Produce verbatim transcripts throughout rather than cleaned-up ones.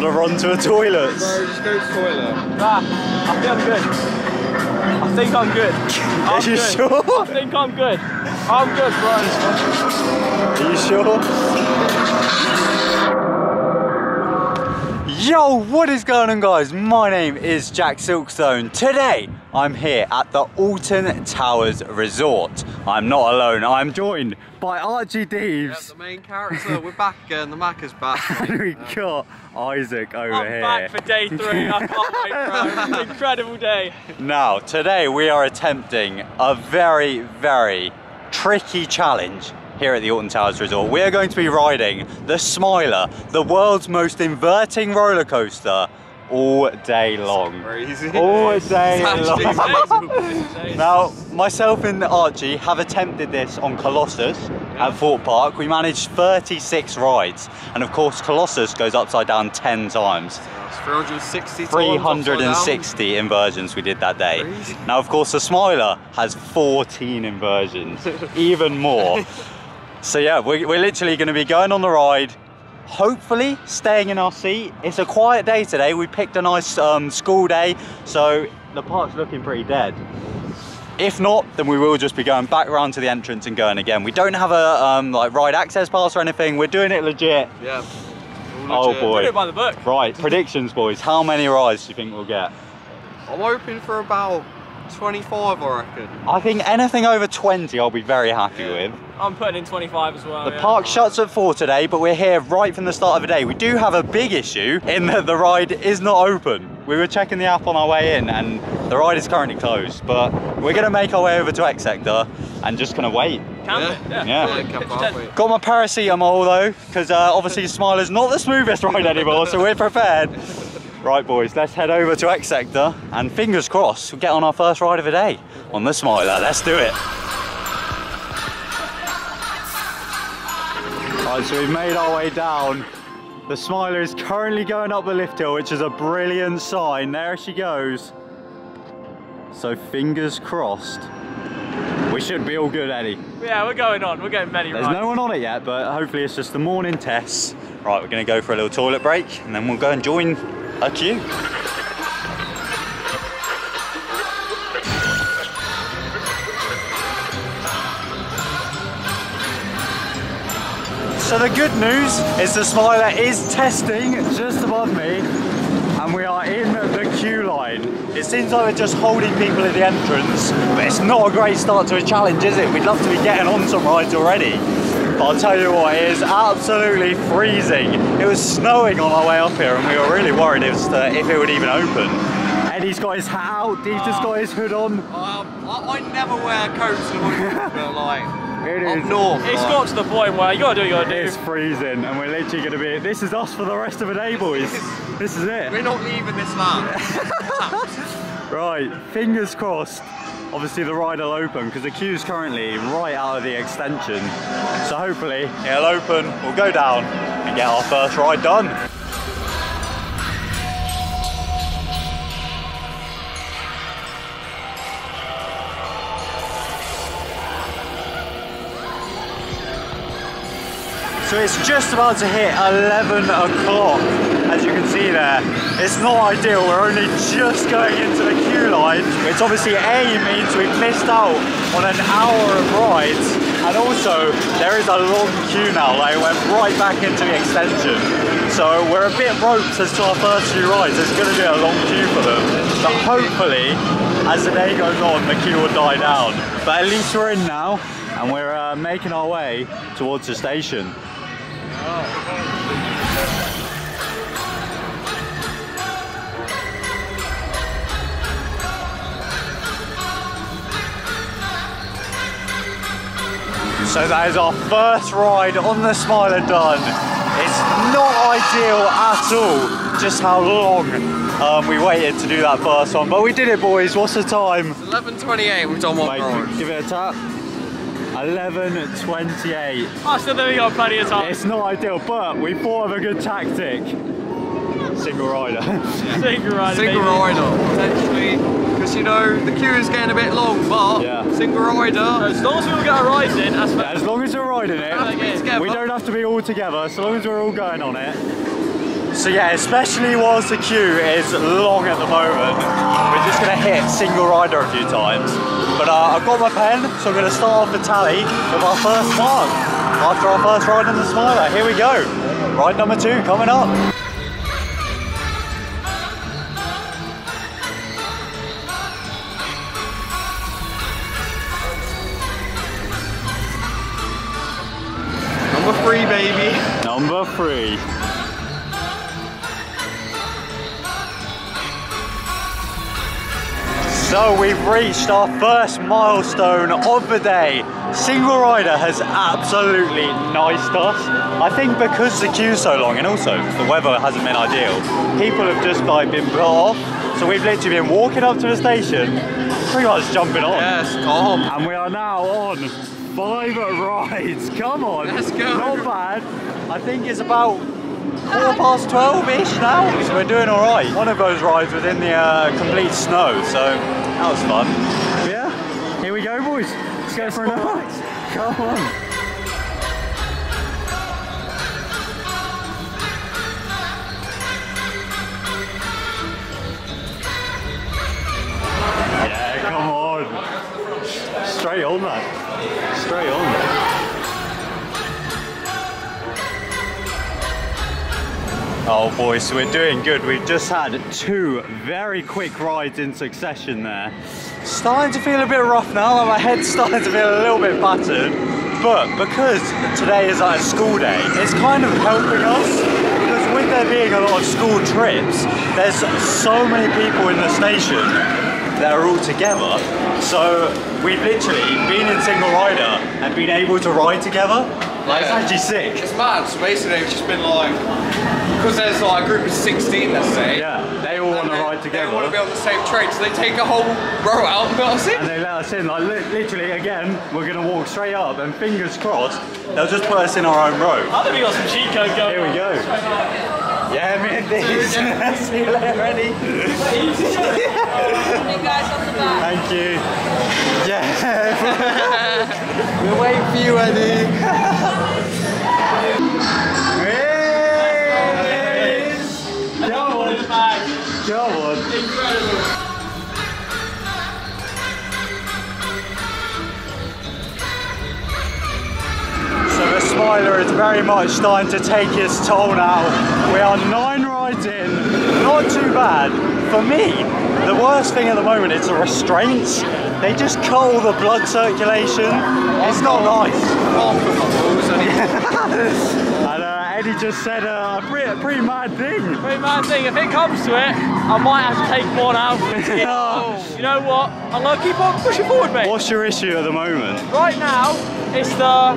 Gotta run to a toilet. Bro, just go to the toilet. Nah, I think I'm good. I think I'm good. I'm Are you good. sure? I think I'm good. I'm good, bro. Are you sure? Yo, what is going on, guys? My name is Jack Silkstone. Today, I'm here at the Alton Towers Resort. I'm not alone, I'm joined by Archie Deeves. Yeah, the main character, we're back again, the Mac is back. And we got Isaac over I'm here. I'm back for day three, I can't wait, bro. Incredible day. Now, today we are attempting a very, very tricky challenge here at the Alton Towers Resort. We are going to be riding the Smiler, the world's most inverting roller coaster, all day long. All day long. Now, myself and Archie have attempted this on Colossus yeah. at Thorpe Park. We managed thirty-six rides, and of course, Colossus goes upside down ten times. three hundred sixty, three hundred sixty inversions we did that day. Crazy. Now, of course, the Smiler has fourteen inversions, even more. So yeah, we're, we're literally going to be going on the ride, hopefully staying in our seat. It's a quiet day today. We picked a nice um, school day, so the park's looking pretty dead. If not, then we will just be going back around to the entrance and going again. We don't have a um, like ride access pass or anything. We're doing it legit. Yeah. Legit. Oh boy. Doing it by the book. Right. Predictions, boys. How many rides do you think we'll get? I'm hoping for about twenty-five, I reckon. I think anything over twenty, I'll be very happy yeah. with. I'm putting in twenty-five as well. The yeah. park shuts at four today, but we're here right from the start of the day. We do have a big issue in that the ride is not open. We were checking the app on our way in and the ride is currently closed, but we're going to make our way over to X Sector and just kind of wait. Camp yeah. it, yeah. yeah. yeah camp up, Got my paracetamol though, because uh, obviously Smiler's not the smoothest ride anymore, so we're prepared. Right boys, let's head over to X Sector and fingers crossed we'll get on our first ride of the day on the Smiler. Let's do it. Right, so we've made our way down. The Smiler is currently going up the lift hill, which is a brilliant sign. There she goes. So fingers crossed. We should be all good, Eddy. Yeah, we're going on. We're getting many rides. There's no one on it yet, but hopefully it's just the morning tests. Right, we're going to go for a little toilet break, and then we'll go and join a queue. So the good news is the Smiler is testing just above me and we are in the queue line. It seems like we're just holding people at the entrance, but it's not a great start to a challenge, is it? We'd love to be getting on some rides already. But I'll tell you what, it is absolutely freezing. It was snowing on our way up here and we were really worried as to if it would even open. Eddy's got his hat out, he's uh, just got his hood on. Um, I, I never wear coats in winter, but like... It is. Up north. It's got to the point where you gotta do your do. It's freezing, and we're literally gonna be. This is us for the rest of the day, boys. This is it. We're not leaving this land. Right, fingers crossed. Obviously, the ride will open because the queue's currently right out of the extension. So hopefully, it'll open. We'll go down and get our first ride done. So it's just about to hit eleven o'clock, as you can see there. It's not ideal, we're only just going into the queue line, which obviously A means we've missed out on an hour of rides, and also there is a long queue now, like it went right back into the extension. So we're a bit roped as to our first few rides, there's going to be a long queue for them, but hopefully as the day goes on the queue will die down. But at least we're in now, and we're uh, making our way towards the station. So that is our first ride on the Smiler done. It's not ideal at all, just how long um, we waited to do that first one, but we did it boys. What's the time? It's eleven twenty-eight, we've done one ride. Give it a tap. eleven twenty-eight. Oh, so there we got plenty of time. It's not ideal, but we thought of a good tactic. Single rider. Single rider. Single rider, potentially. Because you know, the queue is getting a bit long, but yeah. single rider. As long as we all get our rides in, that's yeah, as long as we're riding it, we don't have to be all together, so long as we're all going on it. So yeah, especially whilst the queue is long at the moment, we're just going to hit single rider a few times. But uh, I've got my pen, so I'm going to start off the tally with our first one. After our first ride in the Smiler, here we go. Ride number two coming up. Number three, baby. Number three. So we've reached our first milestone of the day. Single rider has absolutely niced us. I think because the queue's so long and also the weather hasn't been ideal, people have just like been brought off. So we've literally been walking up to the station, pretty much jumping on. Yes, calm. And we are now on five rides. Come on. Let's go. Not bad. I think it's about quarter past twelve-ish now, so we're doing all right. One of those rides was in the uh, complete snow, so that was fun. Yeah, here we go, boys. Let's go for another ride. Come on. Yeah, come on. Straight on, man. Straight on. Oh boy, so we're doing good. We've just had two very quick rides in succession there. Starting to feel a bit rough now, and my head's starting to feel a little bit battered. But because today is like a school day, it's kind of helping us, because with there being a lot of school trips, there's so many people in the station that are all together. So we've literally been in single rider and been able to ride together. Like, yeah. It's actually sick. It's mad. So basically, it's just been like, because there's like a group of sixteen, let's say. Yeah, they all want to ride together. They want to be on the same train, so they take a whole row out and let us in. And they let us in. Like literally, again, we're going to walk straight up, and fingers crossed, they'll just put us in our own row. I think we got some cheat code going. Here we go. Yeah, man, this. See you later, Eddy. Thank you. Yeah. We're waiting for you, Eddy. Come on. Incredible. So the Smiler is very much starting to take its toll now. We are nine rides in, not too bad. For me, the worst thing at the moment is the restraints. They just cut all the blood circulation. It's not nice. And, uh, Eddy just said uh, a pretty, pretty mad thing. Pretty mad thing. If it comes to it, I might have to take more now. You know what? I'm gonna keep on pushing forward, mate. What's your issue at the moment? Right now, it's the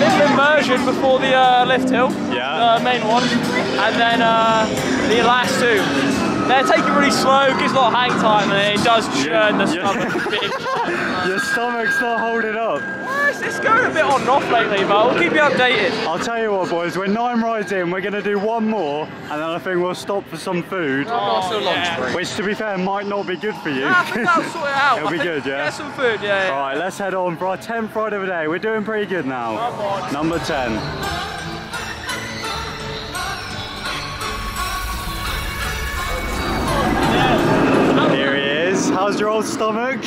little inversion before the uh, lift hill, yeah. The main one, and then uh, the last two. They're taking really slow, gives a lot of hang time, and it does churn the stomach. Yeah. Your stomach's not holding up. It's going a bit on and off lately, but we'll keep you updated. I'll tell you what, boys, we're nine rides in, we're going to do one more, and then I think we'll stop for some food. Oh, oh, yeah. Which, to be fair, might not be good for you. Nah, I think that'll sort it out. It'll I be good, yeah? Get some food, yeah, yeah. Alright, let's head on for our tenth ride of the day. We're doing pretty good now. Come on. Number ten. Here he is. How's your old stomach?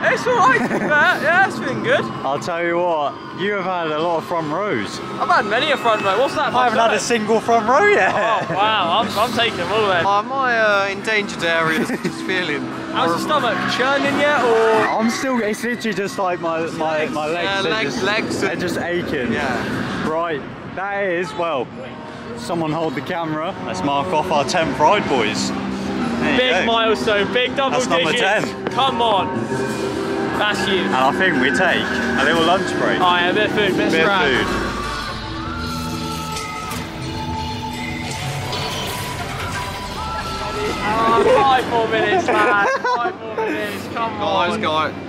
It's alright, yeah, it's been good. I'll tell you what, you have had a lot of front rows. I've had many a front row, what's that? I haven't had a single front row yet. Oh wow, I'm, I'm taking them all then. Uh, my uh, endangered area is just feeling... How's your stomach, churning yet or...? I'm still, it's literally just like my, my, legs. my legs, yeah, legs, just, legs and... they're just aching. Yeah. Right, that is, well, someone hold the camera. Let's mark off our tenth ride, boys. Big milestone, big double digits. That's number ten. Come on. That's you. And I think we take a little lunch break. Oh yeah, a bit of food, bit, bit of food. Oh, five more minutes, man. Five more minutes, come on. Guys, guys.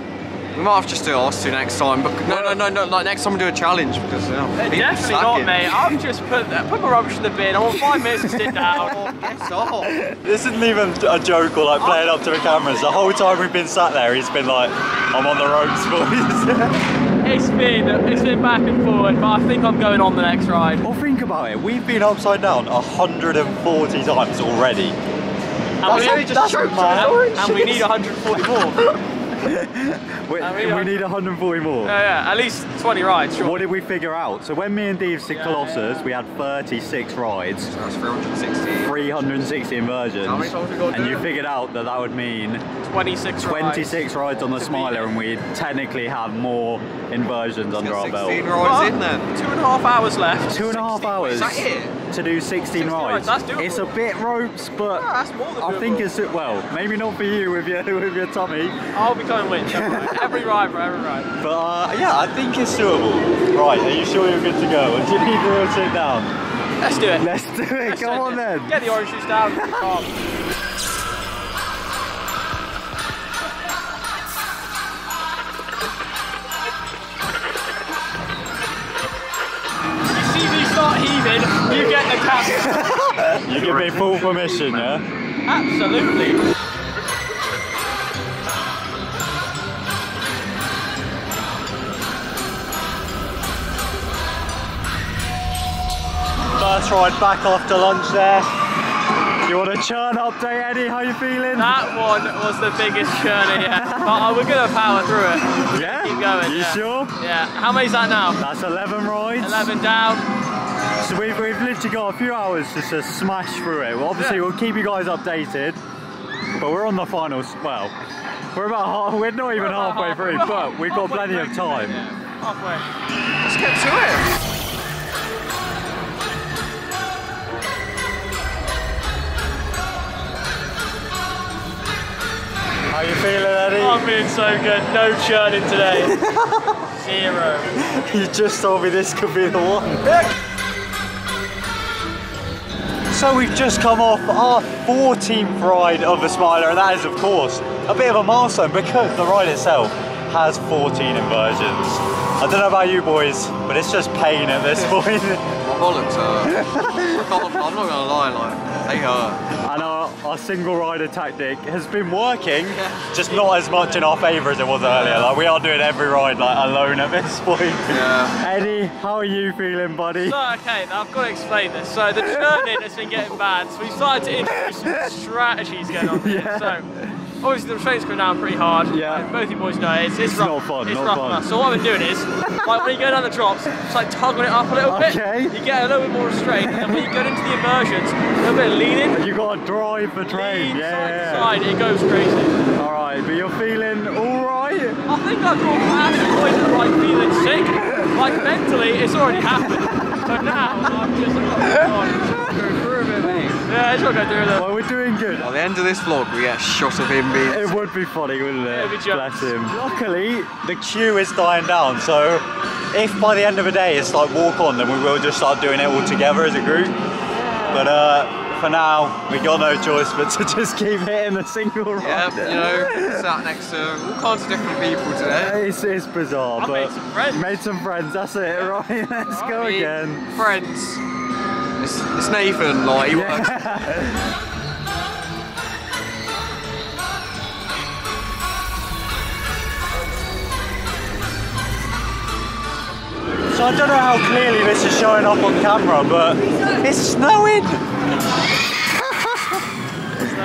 We might have to just do ask to next time, but no, no, no, no, like next time we do a challenge. Because, you know, definitely not, mate. I've just put, put my rubbish in the bin. I want five minutes to sit down. Or piss off. This isn't even a joke or like playing up to the cameras. The whole time we've been sat there, he's been like, I'm on the ropes, boys. it's been, it's been back and forward, but I think I'm going on the next ride. Well, think about about it, we've been upside down one hundred forty times already. And that's we a, just that's tripped man. And we need one hundred forty more. we, I mean, we need one hundred forty more. Uh, yeah, at least twenty rides, sure. What did we figure out? So when me and Deeves did yeah, Colossus, yeah, yeah. we had thirty-six rides. So that's three hundred sixty. three hundred sixty inversions. How many times we got to do? And you figured out that that would mean twenty-six, twenty-six rides. rides on the Smiler, and we technically have more inversions under our belt. sixteen rides in then. Two and a half hours left. Two and a half hours. Is that it? To do sixteen, sixteen rides. Rides. That's it's a bit ropes, but yeah, that's more than I think it's well, maybe not for you with your with your tummy. I'll be going winch every ride, for every ride. But uh, yeah, I think it's doable. Right, are you sure you're good to go? Or do you need to sit down? Let's do it. Let's do it. Let's Come do on it. then. Get the orange juice down. You get the cap. You give me full permission, yeah? Absolutely. First ride back after lunch there. You want a churn update, Eddy? How you feeling? That one was the biggest churn in here. But we're going to power through it. Yeah? Keep going. You yeah. sure? Yeah. How many's that now? That's eleven rides. eleven down. So we've, we've literally got a few hours just to smash through it. Well, obviously yeah. we'll keep you guys updated, but we're on the final, well, we're about half, we're not even we're halfway half, through, but we've got plenty of time. Today, yeah. Halfway. Let's get to it. How are you feeling, Eddy? I'm feeling so good, no churning today. Zero. You just told me this could be the one. So we've just come off our fourteenth ride of the Smiler, and that is of course a bit of a milestone because the ride itself has fourteen inversions. I don't know about you boys, but it's just pain at this point. My bollocks hurt. I'm not going to lie, like, they hurt. And our, our single rider tactic has been working, just not as much in our favour as it was earlier. Like, we are doing every ride like alone at this point. Yeah. Eddy, how are you feeling, buddy? So, okay, I've got to explain this. So the churning has been getting bad, so we've started to introduce some strategies going on here. Yeah. So, obviously the train's going down pretty hard. Yeah. Like both you boys know it's, it's, it's rough. Not fun, it's not rough fun. Enough. So what we're doing is, like when you go down the drops, it's like tugging it up a little okay. bit. You get a little bit more restraint, and when you go into the inversions, a little bit of leaning. You got to drive the train. Lean, yeah. Side to side, it goes crazy. All right, but you're feeling all right. I think I've got past the point of like feeling sick. Like mentally, it's already happened. So now I'm just like, oh, God. Yeah, it's okay, doing that. Well, we're doing good. At the end of this vlog, we get a shot of him being... It would be funny, wouldn't it? It'd be jokes. Bless him. Luckily, the queue is dying down, so if by the end of the day it's like walk on, then we will just start doing it all together as a group. But uh, for now, we got no choice but to just keep hitting the single ride. Yeah, you know, sat next to all kinds of different people today. It's, it's bizarre, I but... made some friends. Made some friends, that's it, right? Let's go again. Friends. It's, it's Nathan, like, he works. So I don't know how clearly this is showing up on camera, but it's snowing!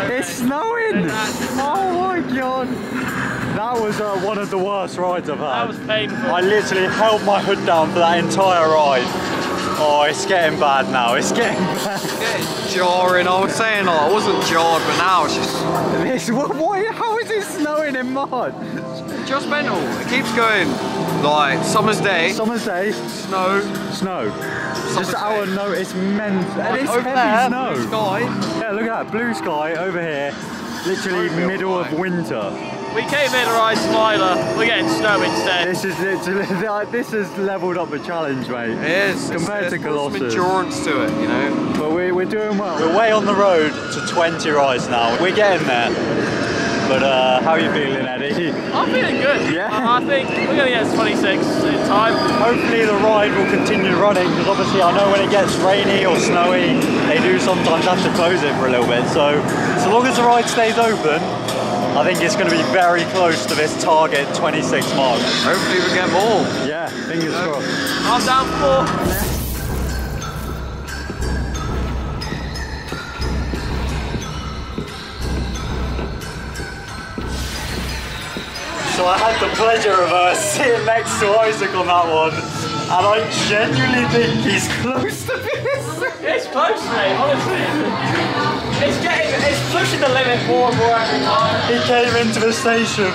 It's snowing! Oh my god! That was uh, one of the worst rides I've had. That was painful. I literally held my hood down for that entire ride. Oh, it's getting bad now, it's getting bad. It's getting jarring, I was saying, like, I wasn't jarred, but now it's just... This, what, what, how is it snowing in March? Just mental, it keeps going. Like, summer's day. Summer's day. Snow. Snow. Summer's just our no, it's men's, and it's over heavy there, snow. Blue sky. Yeah, look at that, blue sky over here. Literally oh, middle of winter. We came in a ride Smiler, we're getting snow instead. This is literally, like, this has levelled up the challenge, mate. It is. Compared to Colossus. There's some endurance to it, you know. But we, we're doing well. We're way on the road to twenty rides now. We're getting there. But uh, how are you feeling, Eddy? I'm feeling good. Yeah. Uh, I think we're going to get to twenty-six in time. Hopefully the ride will continue running, because obviously I know when it gets rainy or snowy, they do sometimes have to close it for a little bit. So, so long as the ride stays open, I think it's going to be very close to this target twenty-six mark. Hopefully we get more. Yeah, fingers crossed. I'm down for. So I had the pleasure of uh, sitting next to Isaac on that one, and I genuinely think he's close to this. It's close, mate, honestly. It's getting, it's pushing the limit more and more every time. He came into the station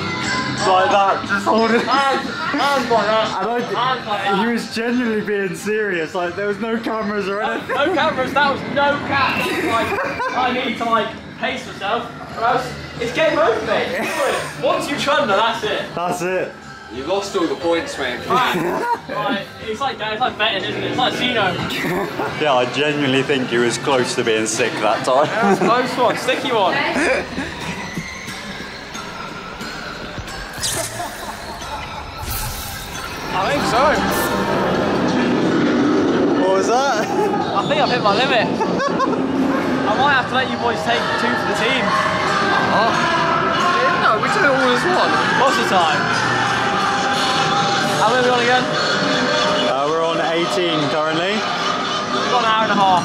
like that, just holding. And he was genuinely being serious, like there was no cameras or anything. No, no cameras, that was no catch. Like, I need to like pace myself, or else it's game over, mate. Once you trundle, that's it. That's it. You lost all the points, mate. Right. Right. It's like that. It's like betting, isn't it? It's like Zeno. Yeah, I genuinely think he was close to being sick that time. Yeah, close one, sticky one. I think so. What was that? I think I've hit my limit. I might have to let you boys take two for the team. Oh. Yeah, no, we did it all as one. What's the time? How many are we on again? Uh, we're on eighteen currently. We've got an hour and a half.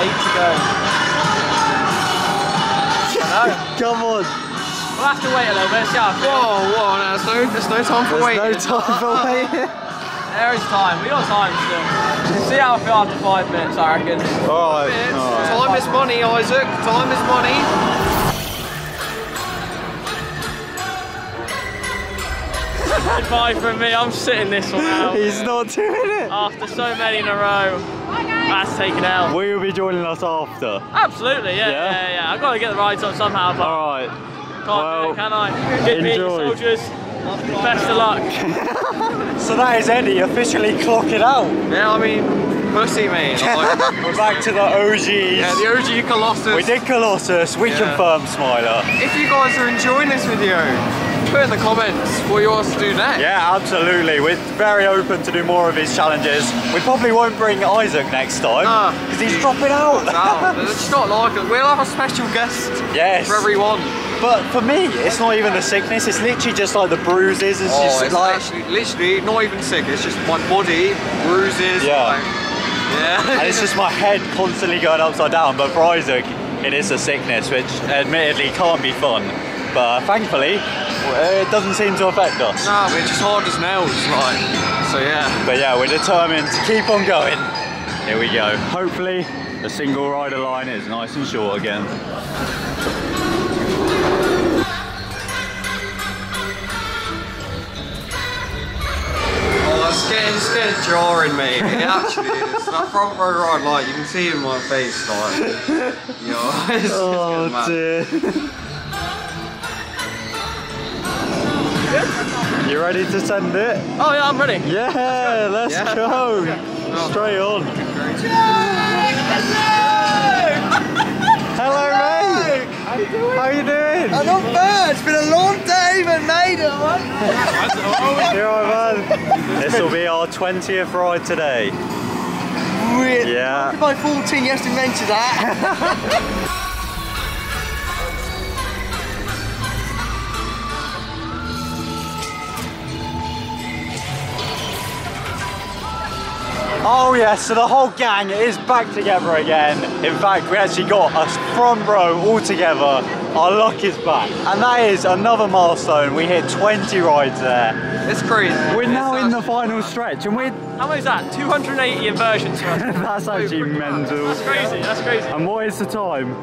Eight to go. I know. Come on. We'll have to wait a little bit, see how I feel. Whoa, whoa, no, there's no, there's no time for there's waiting. There's no time for waiting. There is time, we got time still. See how I feel after five minutes, I reckon. Alright. Right. Time is money, Isaac. Time is money. Goodbye from me, I'm sitting this one out. He's not doing it. After so many in a row. That's taken out. Will you be joining us after? Absolutely, yeah, yeah, yeah. yeah. I've got to get the rides up somehow, but. Alright. Can't well, do it, can I? Good meeting, soldiers. Best of luck. So that is Eddy officially clocking out. Yeah, I mean, pussy, mate. We're back to the O Gs. Yeah, the O G Colossus. We did Colossus, we yeah. confirmed Smiler. If you guys are enjoying this video, put in the comments what you want us to do next. Yeah, absolutely. We're very open to do more of his challenges. We probably won't bring Isaac next time, because uh, he's dropping out. No, it's not like it. We'll have a special guest yes. for everyone. But for me, it's not even the sickness, it's literally just like the bruises. It's oh, just it's like. Actually, literally, not even sick, it's just my body, bruises. Yeah. Like, yeah. And it's just my head constantly going upside down. But for Isaac, it is a sickness, which admittedly can't be fun. But thankfully, it doesn't seem to affect us. No, we're just hard as nails, like. So yeah. But yeah, we're determined to keep on going. Here we go. Hopefully, the single rider line is nice and short again. It's getting, it's getting jarring, mate. It actually is. That front row ride light, you can see it in my face, like. Yo, it's, oh, it's dear. You ready to send it? Oh, yeah, I'm ready. Yeah, let's go. Let's yeah. go. Okay. Straight on. Hello, mate. How you doing? How you doing? I'm not bad. It's been a long day, but made it, man. You're all right, man. This will be our twentieth ride today. Weird. Yeah. By fourteen, you have to mention that. Oh yeah, so the whole gang is back together again. In fact, we actually got us front row all together. Our luck is back, and that is another milestone. We hit twenty rides there. It's crazy. We're now it's in the final stretch, and we're... How many is that? two hundred eighty inversions. That's actually mental. That's crazy, that's crazy. And what is the time?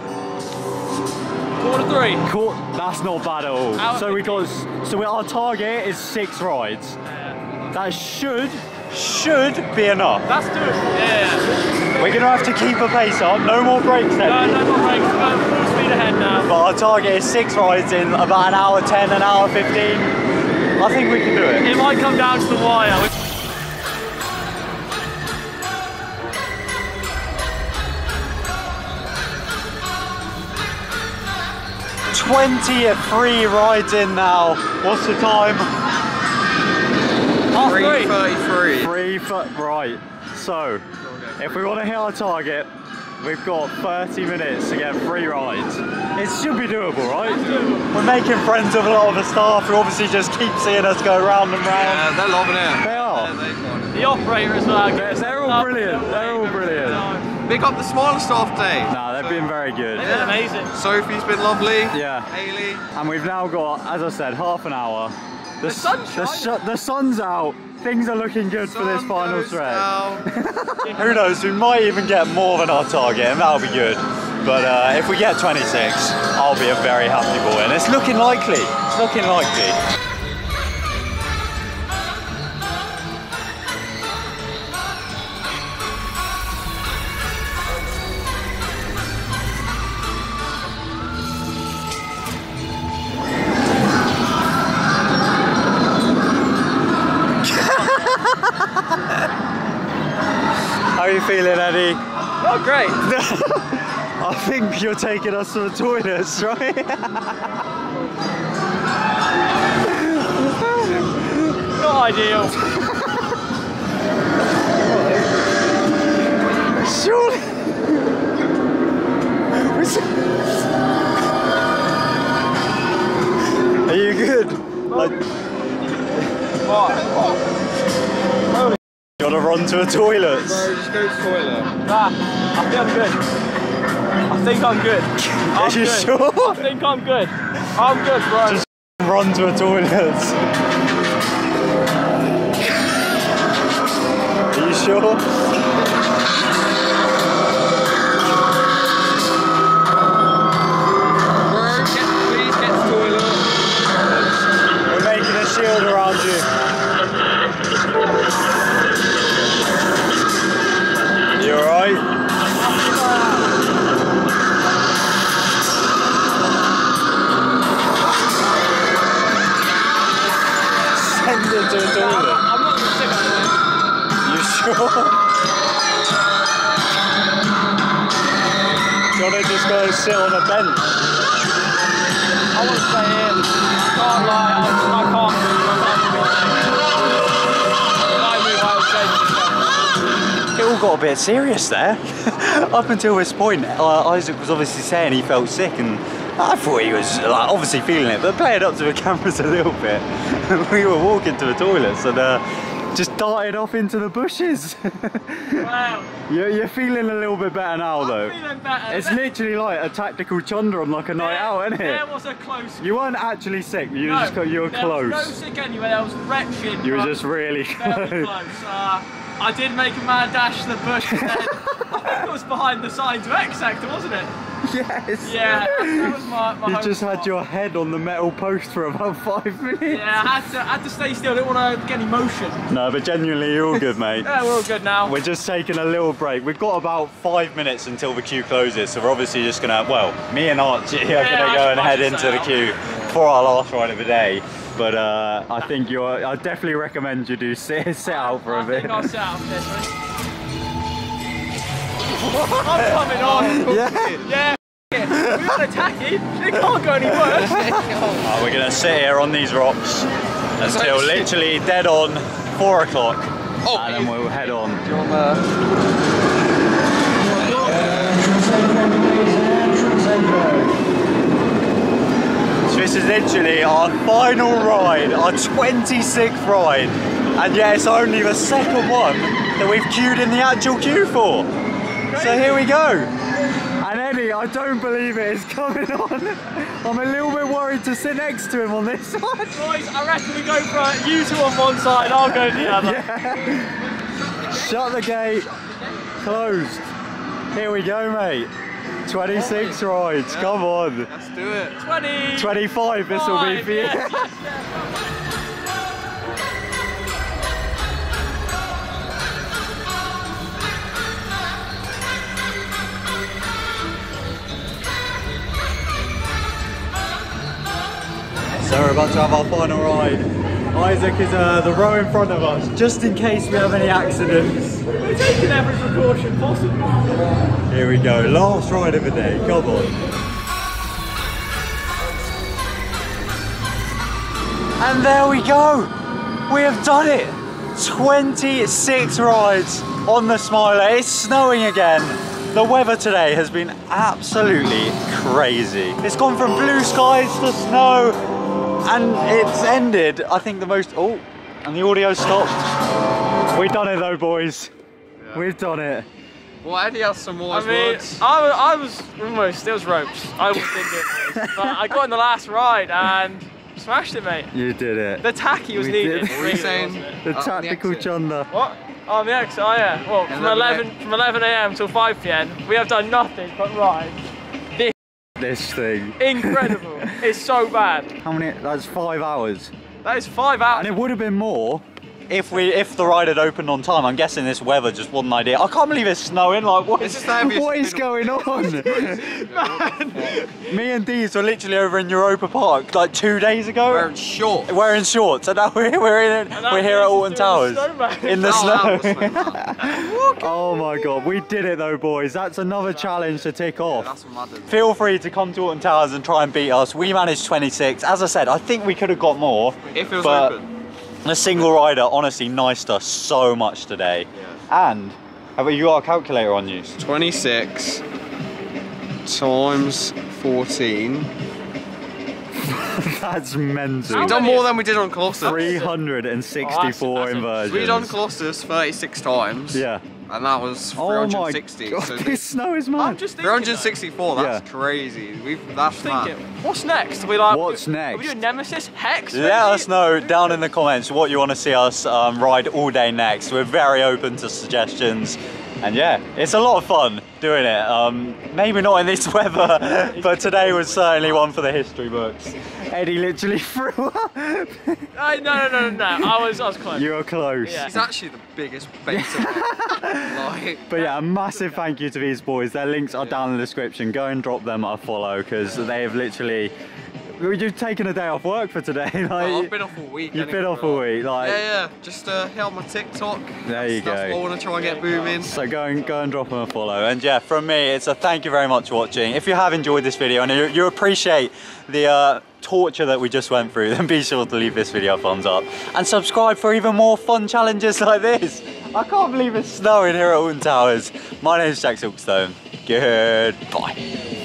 Quarter three. Quar that's not bad at all. Out so we got, so we, our target is six rides. Yeah. That should, should be enough. That's doable, yeah. We're going to have to keep a pace up. No more breaks then. No, no more breaks. No. But our target is six rides in about an hour ten, an hour fifteen. I think we can do it. It might come down to the wire. twenty-three rides in now. What's the time? three thirty-three. three thirty-three. Right. So, if we want to hit our target, we've got thirty minutes to get three rides. It should be doable, right? Doable. We're making friends with a lot of the staff who obviously just keep seeing us go round and round. Yeah, they're loving it. They are. Yeah, the operators are. They're all brilliant. They're all brilliant. Big up the Smiler staff today. Nah, they've so, been very good. They've yeah. been amazing. Sophie's been lovely. Yeah. Hayley. And we've now got, as I said, half an hour. The, the sun's the, sh the sun's out. Things are looking good Sun for this final stretch. Who knows? We might even get more than our target, and that'll be good. But uh, if we get twenty-six, I'll be a very happy boy, and it's looking likely. It's looking likely. How are you feeling, Eddy? Oh, great. I think you're taking us to the toilets, right? Not ideal. Surely. Are you good? Like... What? What? Gotta run to the toilets. Bro, just go to the toilet. Nah, I think I'm good. I think I'm good. I'm Are you good. sure? I think I'm good. I'm good, bro. Just run to the toilets. Are you sure? Bro, get, please get to the toilet. We're making a shield around you. Do you want to just go sit on a bench? I want to stay in. Can't lie, I, I can't move. I can't move. If I move, I would say. It all got a bit serious there. Up until this point, uh, Isaac was obviously saying he felt sick, and I thought he was like, obviously feeling it, but playing up to the cameras a little bit. We were walking to the toilets, and. Uh, Just darted off into the bushes. Wow. You're, you're feeling a little bit better now, I'm though. Feeling better. It's literally like a tactical chunder on like a there, night out, isn't it? There was a close. You weren't actually sick. You no, were just you were there close. Was no sick anyway. I was wretched. You were just really very close. close. Uh, I did make a mad dash to the bush. Then. I think it was behind the signs of X sector, wasn't it? Yes. Yeah. That was my, my you just spot. had your head on the metal post for about five minutes. Yeah, I had to, I had to stay still. I didn't want to get any motion. No, but genuinely, you're all good, mate. Yeah, we're all good now. We're just taking a little break. We've got about five minutes until the queue closes, so we're obviously just gonna. Well, me and Archie yeah, are gonna yeah, go and head into the queue for our last ride of the day. But uh, I think you're. I definitely recommend you do sit, sit out for a I bit. Think I'll sit out for this. I'm coming on. Yeah. yeah. We got attacked, it can't go any worse. Oh, we're gonna sit here on these rocks until literally dead on four o'clock, oh, and then we'll head on. Do you want the... yeah. So this is literally our final ride, our twenty-sixth ride, and yeah, it's only the second one that we've queued in the actual queue for. So here we go. And Eddy, I don't believe it is coming on. I'm a little bit worried to sit next to him on this one. Boys, I reckon we go for it. You two on one side, I'll go the other. Yeah. Shut the gate. Closed. Here we go, mate. twenty-six rides, yeah. Come on. Let's do it. twenty. twenty-five, this will be for you. Yes, yes, yes. So we're about to have our final ride. Isaac is uh, the row in front of us, just in case we have any accidents. We're taking every precaution possible. Here we go, last ride of the day, come on. And there we go, we have done it. twenty-six rides on the Smiler, it's snowing again. The weather today has been absolutely crazy. It's gone from blue skies to snow, and it's ended, I think the most, oh, and the audio stopped. We've done it though, boys. Yeah. We've done it. Well, Eddy has some more. I mean, I, I was almost, there was ropes. I almost didn't do it, but I got in the last ride and smashed it, mate. You did it. The tacky was we needed. What were you saying? The tactical chunder. What? Oh, the exit, oh yeah. Well, from eleven a m till five p m, we have done nothing but ride. This, this thing. Incredible. It's so bad. How many, that's five hours. That is five hours. And it would have been more. If we, if the ride had opened on time. I'm guessing this weather just wasn't ideal. I can't believe it's snowing. Like what? It's is, just what is going on? Man. Me and Deeves were literally over in Europa Park like two days ago. Wearing shorts. Wearing shorts, and now we're we're, in, we're here at Alton Towers in the snow. Oh my God, we did it though, boys. That's another challenge to tick off. Yeah, that's what matters. Feel free to come to Alton Towers and try and beat us. We managed twenty-six. As I said, I think we could have got more. If it was open. The single rider honestly niced us so much today. Yeah. And have you got a calculator on you? twenty-six times fourteen. That's mental. We've done more than we did on Colossus. three hundred sixty-four oh, that's, that's inversions. We've done Colossus thirty-six times. Yeah. And that was three hundred sixty. Oh my God, so this, this snow is mad. I'm just thinking, three hundred sixty-four, though. That's yeah. crazy. We've, that's mad. What's next? Are we like, What's we, next? Are we doing Nemesis? Hex? Let maybe? us know down in the comments what you want to see us um, ride all day next. We're very open to suggestions. And yeah, it's a lot of fun doing it. Um, maybe not in this weather, but today was certainly one for the history books. Eddy literally threw up. No, no, no, no, no. I was, I was close. You were close. Yeah. He's actually the biggest bait of like. But yeah, a massive thank you to these boys. Their links are yeah. down in the description. Go and drop them a follow because they have literally. You've taken a day off work for today. Like, oh, I've been off all week. You've anyway, been off all week. Like, yeah, yeah. Just uh, hit on my TikTok. There you go. That's what I want to try and get booming. So go and, go and drop them a follow. And yeah, from me, it's a thank you very much for watching. If you have enjoyed this video and you, you appreciate the uh, torture that we just went through, then be sure to leave this video a thumbs up. And subscribe for even more fun challenges like this. I can't believe it's snowing here at Alton Towers. My name is Jack Silkstone. Goodbye.